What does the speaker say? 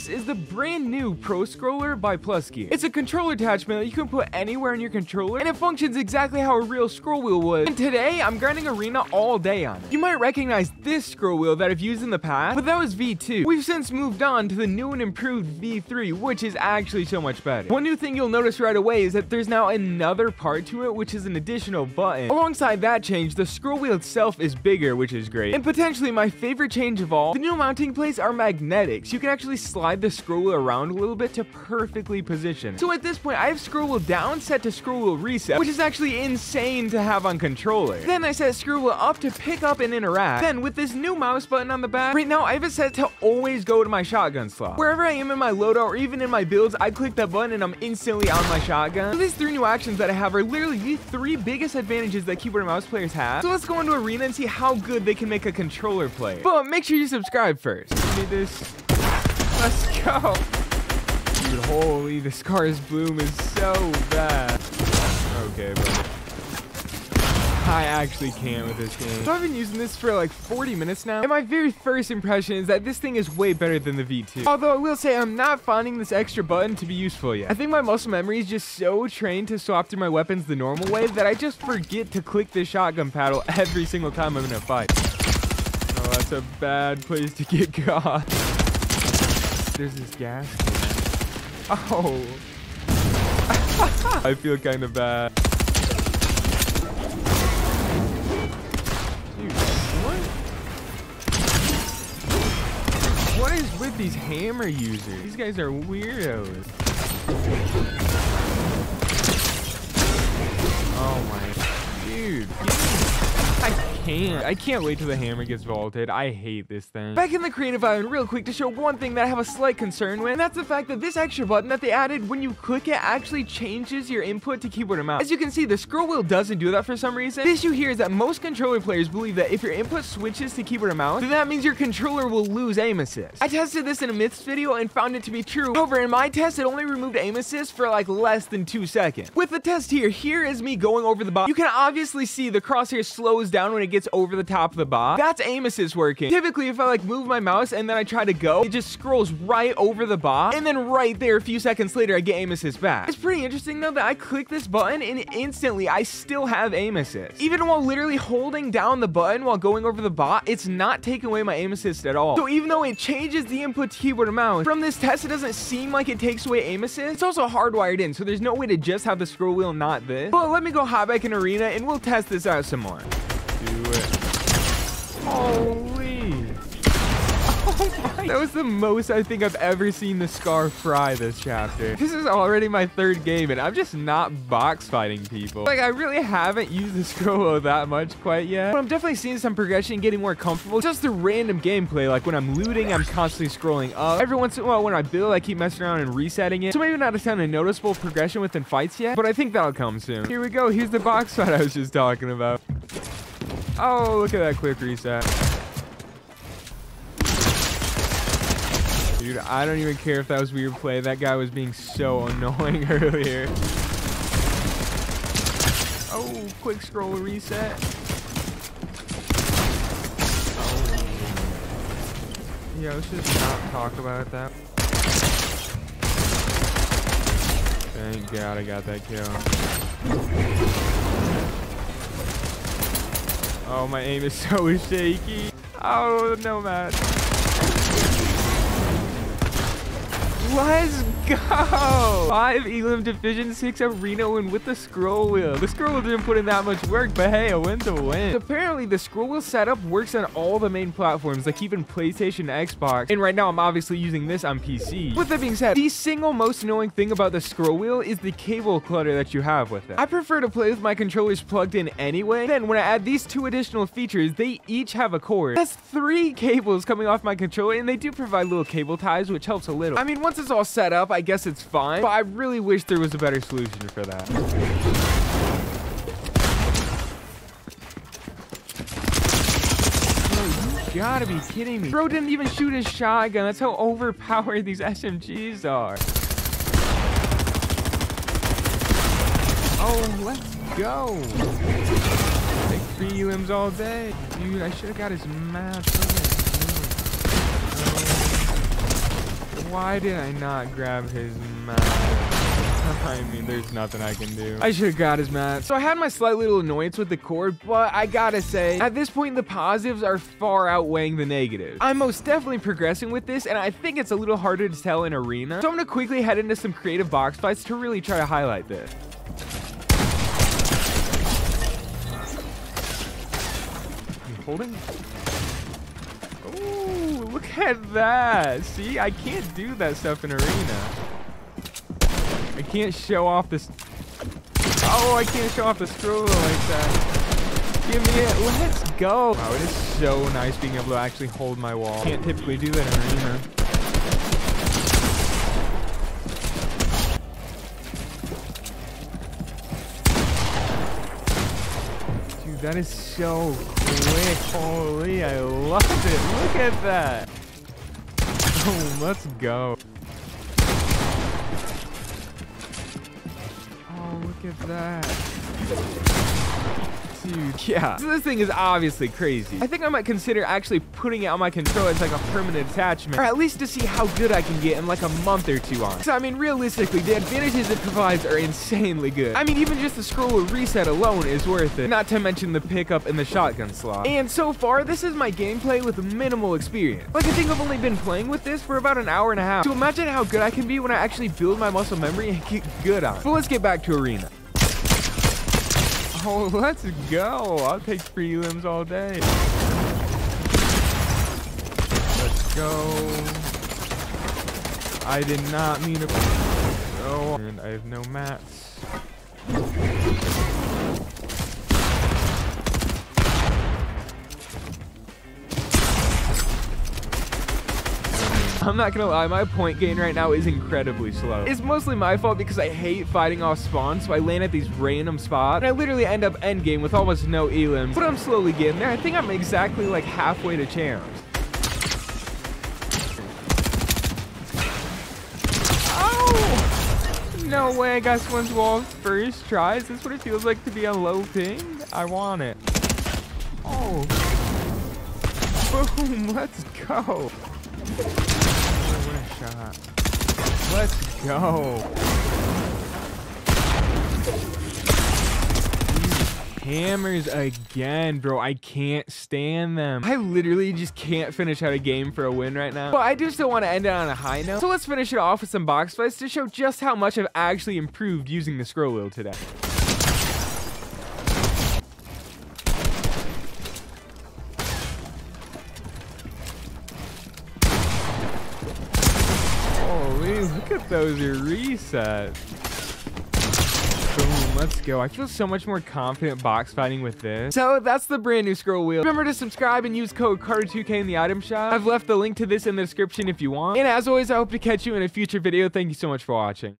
This is the brand new proscroller by Plus Gear. It's a controller attachment that you can put anywhere in your controller, and it functions exactly how a real scroll wheel would. And today, I'm grinding Arena all day on it. You might recognize this scroll wheel that I've used in the past, but that was V2. We've since moved on to the new and improved V3, which is actually so much better. One new thing you'll notice right away is that there's now another part to it, which is an additional button. Alongside that change, the scroll wheel itself is bigger, which is great. And potentially my favorite change of all, the new mounting plates are magnetic, so you can actually slide the scroll wheel around a little bit to perfectly position. So at this point, I have scroll wheel down set to scroll wheel reset, which is actually insane to have on controller. Then I set scroll wheel up to pick up and interact. Then with this new mouse button on the back, right now I have it set to always go to my shotgun slot. Wherever I am in my loadout or even in my builds, I click that button and I'm instantly on my shotgun. So these three new actions that I have are literally the three biggest advantages that keyboard and mouse players have. So let's go into Arena and see how good they can make a controller play. But make sure you subscribe first. Let me do this. Let's go. Dude, holy, this car's bloom is so bad. Okay, bro. I actually can't with this game. So I've been using this for like 40 minutes now, and my very first impression is that this thing is way better than the V2. Although I will say I'm not finding this extra button to be useful yet. I think my muscle memory is just so trained to swap through my weapons the normal way that I just forget to click this shotgun paddle every single time I'm in a fight. Oh, that's a bad place to get caught. There's this gas. Oh. I feel kind of bad. What is with these hammer users? These guys are weirdos. Oh my dude. I can't wait till the hammer gets vaulted. I hate this thing. Back in the creative island real quick to show one thing that I have a slight concern with, and that's the fact that this extra button that they added, when you click it, actually changes your input to keyboard and mouse. As you can see, the scroll wheel doesn't do that for some reason. The issue here is that most controller players believe that if your input switches to keyboard and mouse, then that means your controller will lose aim assist. I tested this in a myths video and found it to be true. However, in my test, it only removed aim assist for like less than 2 seconds. With the test here is me going over the box. You can obviously see the crosshair slows down when it gets over the top of the box. That's aim assist working. Typically, if I like move my mouse and then I try to go, it just scrolls right over the box, and then right there a few seconds later I get aim assist back. It's pretty interesting though that I click this button and instantly I still have aim assist. Even while literally holding down the button while going over the box, it's not taking away my aim assist at all. So even though it changes the input to keyboard and mouse, from this test it doesn't seem like it takes away aim assist. It's also hardwired in, so there's no way to just have the scroll wheel not this. But let me go hop back in Arena and we'll test this out some more. Do it. Holy. Oh my. That was the most I think I've ever seen the Scar fry this chapter. This is already my third game and I'm just not box fighting people. Like I really haven't used the scroll that much quite yet, but I'm definitely seeing some progression, getting more comfortable. Just the random gameplay, like when I'm looting, I'm constantly scrolling up. Every once in a while when I build, I keep messing around and resetting it. So maybe not a ton of noticeable progression within fights yet, but I think that'll come soon. Here we go. Here's the box fight I was just talking about. Oh, look at that quick reset. Dude, I don't even care if that was weird play. That guy was being so annoying earlier. Oh, quick scroll reset. Oh. Yeah, let's just not talk about that. Thank God I got that kill. Oh, my aim is so shaky. Oh, no, Matt. Let's go. 5 Elim Division 6 Arena win with the scroll wheel. The scroll wheel didn't put in that much work, but hey, a win's a win. So apparently, the scroll wheel setup works on all the main platforms, like even PlayStation, Xbox, and right now I'm obviously using this on PC. With that being said, the single most annoying thing about the scroll wheel is the cable clutter that you have with it. I prefer to play with my controllers plugged in anyway. Then when I add these two additional features, they each have a cord. That's 3 cables coming off my controller, and they do provide little cable ties, which helps a little. I mean, once it's all set up, I guess it's fine, but I really wish there was a better solution for that. Bro, you gotta be kidding me. Bro didn't even shoot his shotgun. That's how overpowered these SMGs are. Oh, let's go. Like 3 limbs all day. Dude, I should have got his map. Why did I not grab his mouth? I mean, there's nothing I can do. I should have got his mat. So I had my slight little annoyance with the cord, but I gotta say, at this point, the positives are far outweighing the negatives. I'm most definitely progressing with this, and I think it's a little harder to tell in arena. So I'm gonna quickly head into some creative box fights to really try to highlight this. I'm holding. Ooh, look at that. See, I can't do that stuff in arena. I can't show off this. Oh, I can't show off the scroller like that. Give me it. Let's go. Wow, it is so nice being able to actually hold my wall. Can't typically do that in arena. Dude, that is so quick. Holy, I love it. Look at that. Oh, let's go. Look at that. Dude, yeah. So this thing is obviously crazy. I think I might consider actually putting it on my controller as like a permanent attachment, or at least to see how good I can get in like a month or two on. So I mean, realistically, the advantages it provides are insanely good. I mean, even just the scroller reset alone is worth it, not to mention the pickup and the shotgun slot. And so far, this is my gameplay with minimal experience. Like, I think I've only been playing with this for about an hour and a half. So imagine how good I can be when I actually build my muscle memory and get good on it. But let's get back to arena. Oh, let's go. I'll take prelims all day. Let's go. I did not mean to. Oh, and I have no mats. I'm not gonna lie, my point gain right now is incredibly slow. It's mostly my fault because I hate fighting off spawn, so I land at these random spots, and I literally end up endgame with almost no elims, but I'm slowly getting there. I think I'm exactly like halfway to champs. Oh! No way, I got Swin's wall first try. Is this what it feels like to be a low ping? I want it. Oh. Boom, let's go. Shot. Let's go. These hammers again, bro. I can't stand them. I literally just can't finish out a game for a win right now. But I do still want to end it on a high note. So let's finish it off with some box fights to show just how much I've actually improved using the scroll wheel today. Look at those resets. Boom, let's go. I feel so much more confident box fighting with this. So that's the brand new scroll wheel. Remember to subscribe and use code Carter2K in the item shop. I've left the link to this in the description if you want. And as always, I hope to catch you in a future video. Thank you so much for watching.